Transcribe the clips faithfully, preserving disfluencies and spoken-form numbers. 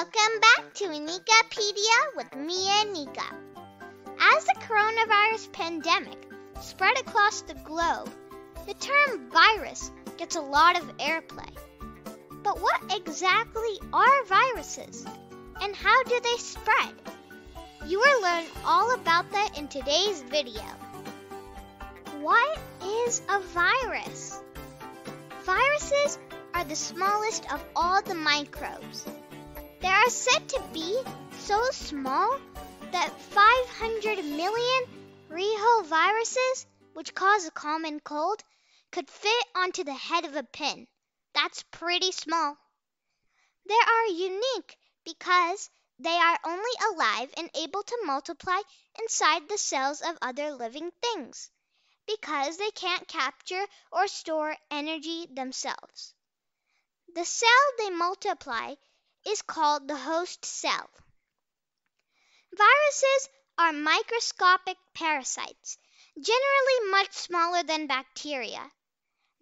Welcome back to Anikapedia with me, Anika. As the coronavirus pandemic spread across the globe, the term virus gets a lot of airplay. But what exactly are viruses, and how do they spread? You will learn all about that in today's video. What is a virus? Viruses are the smallest of all the microbes. They are said to be so small that five hundred million rehoviruses, which cause a common cold, could fit onto the head of a pin. That's pretty small. They are unique because they are only alive and able to multiply inside the cells of other living things, because they can't capture or store energy themselves. The cell they multiply is called the host cell. Viruses are microscopic parasites, generally much smaller than bacteria.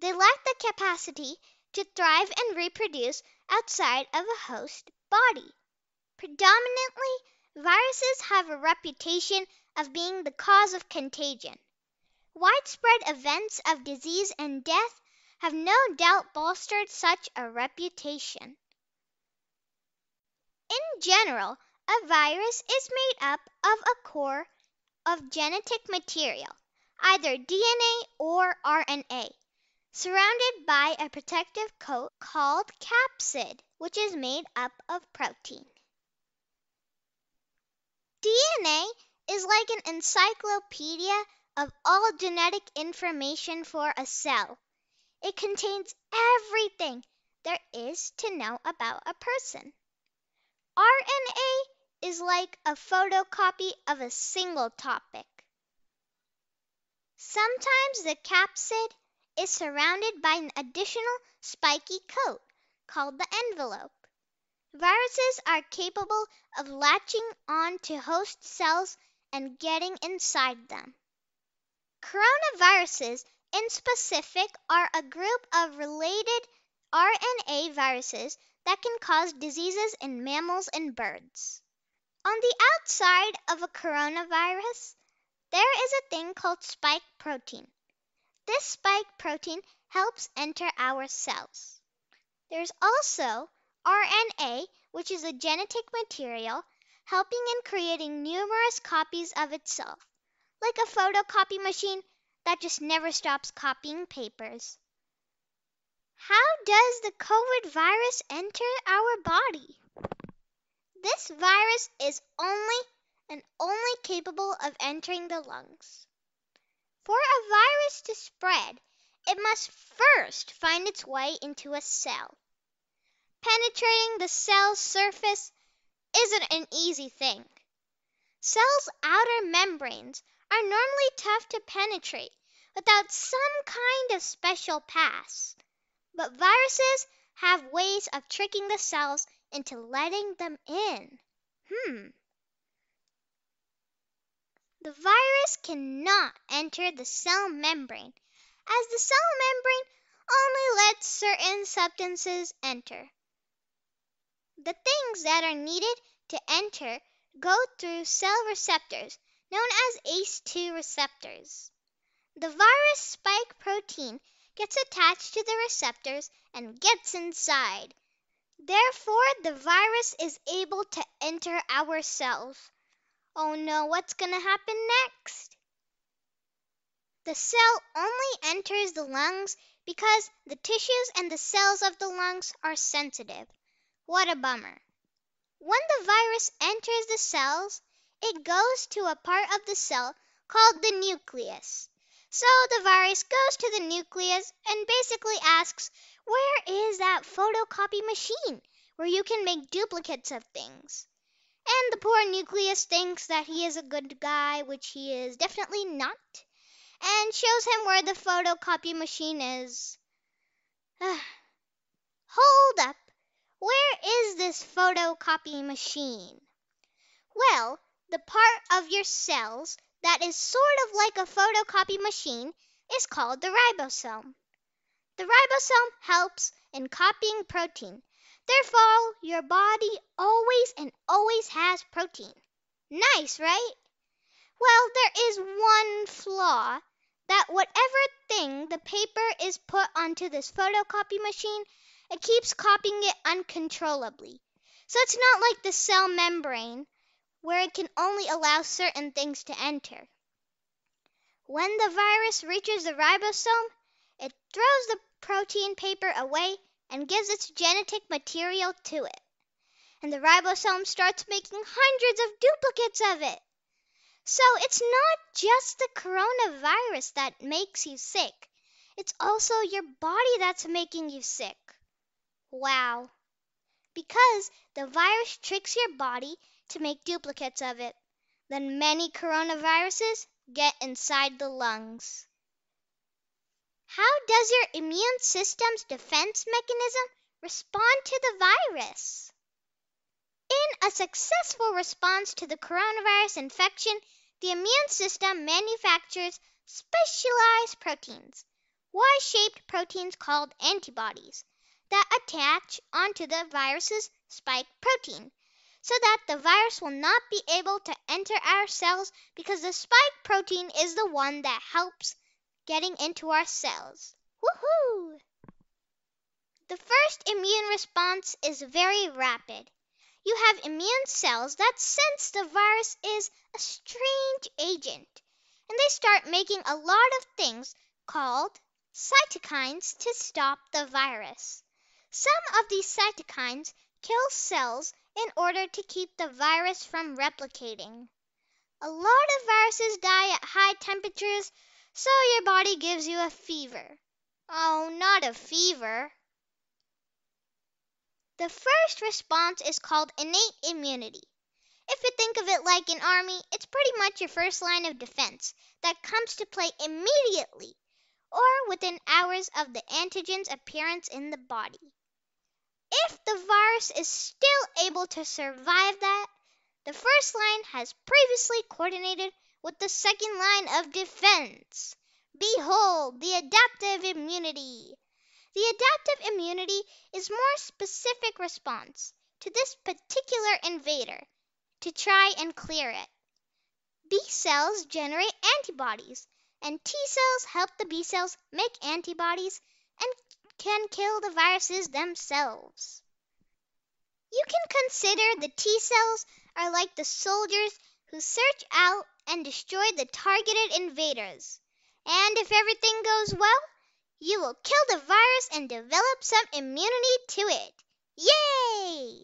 They lack the capacity to thrive and reproduce outside of a host body. Predominantly, viruses have a reputation of being the cause of contagion. Widespread events of disease and death have no doubt bolstered such a reputation. In general, a virus is made up of a core of genetic material, either D N A or R N A, surrounded by a protective coat called capsid, which is made up of protein. D N A is like an encyclopedia of all genetic information for a cell. It contains everything there is to know about a person. R N A is like a photocopy of a single topic. Sometimes the capsid is surrounded by an additional spiky coat called the envelope. Viruses are capable of latching on to host cells and getting inside them. Coronaviruses, in specific, are a group of related R N A viruses that can cause diseases in mammals and birds. On the outside of a coronavirus, there is a thing called spike protein. This spike protein helps enter our cells. There's also R N A, which is a genetic material, helping in creating numerous copies of itself, like a photocopy machine that just never stops copying papers. How does the COVID virus enter our body? This virus is only and only capable of entering the lungs. For a virus to spread, it must first find its way into a cell. Penetrating the cell's surface isn't an easy thing. Cells' outer membranes are normally tough to penetrate without some kind of special pass. But viruses have ways of tricking the cells into letting them in. Hmm. The virus cannot enter the cell membrane, as the cell membrane only lets certain substances enter. The things that are needed to enter go through cell receptors, known as A C E two receptors. The virus spike protein gets attached to the receptors and gets inside. Therefore, the virus is able to enter our cells. Oh no, what's going to happen next? The cell only enters the lungs because the tissues and the cells of the lungs are sensitive. What a bummer. When the virus enters the cells, it goes to a part of the cell called the nucleus. So the virus goes to the nucleus and basically asks, where is that photocopy machine where you can make duplicates of things? And the poor nucleus thinks that he is a good guy, which he is definitely not, and shows him where the photocopy machine is. Hold up. Where is this photocopy machine? Well, the part of your cells that is sort of like a photocopy machine is called the ribosome. The ribosome helps in copying protein Therefore, your body always and always has protein. Nice, right? Well, there is one flaw, that whatever thing the paper is put onto this photocopy machine, it keeps copying it uncontrollably. So it's not like the cell membrane, where it can only allow certain things to enter. When the virus reaches the ribosome, it throws the protein paper away and gives its genetic material to it. And the ribosome starts making hundreds of duplicates of it. So it's not just the coronavirus that makes you sick. It's also your body that's making you sick. Wow. Because the virus tricks your body to make duplicates of it. Then many coronaviruses get inside the lungs. How does your immune system's defense mechanism respond to the virus? In a successful response to the coronavirus infection, the immune system manufactures specialized proteins, Y-shaped proteins called antibodies, that attach onto the virus's spike protein, so that the virus will not be able to enter our cells because the spike protein is the one that helps getting into our cells. Woohoo! The first immune response is very rapid. You have immune cells that sense the virus is a strange agent, and they start making a lot of things called cytokines to stop the virus. Some of these cytokines kill cells in order to keep the virus from replicating. A lot of viruses die at high temperatures, so your body gives you a fever. Oh, not a fever. The first response is called innate immunity. If you think of it like an army, it's pretty much your first line of defense that comes to play immediately or within hours of the antigen's appearance in the body. If the virus is still able to survive that, the first line has previously coordinated with the second line of defense. Behold, the adaptive immunity. The adaptive immunity is more specific response to this particular invader to try and clear it. B cells generate antibodies, and T cells help the B cells make antibodies and can kill the viruses themselves. You can consider the T cells are like the soldiers who search out and destroy the targeted invaders. And if everything goes well, you will kill the virus and develop some immunity to it. Yay!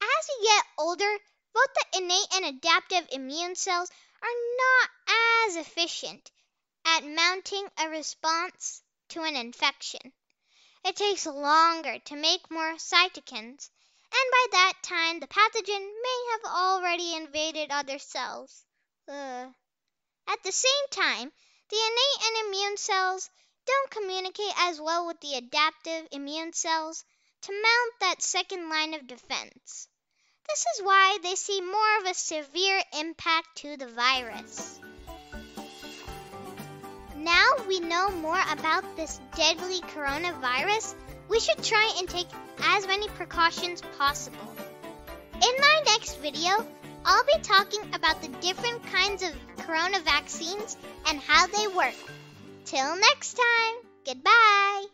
As you get older, both the innate and adaptive immune cells are not as efficient at mounting a response to an infection. It takes longer to make more cytokines, and by that time the pathogen may have already invaded other cells. Ugh. At the same time, the innate and immune cells don't communicate as well with the adaptive immune cells to mount that second line of defense. This is why they see more of a severe impact to the virus. Now we know more about this deadly coronavirus, we should try and take as many precautions possible. In my next video, I'll be talking about the different kinds of corona vaccines and how they work. Till next time, goodbye!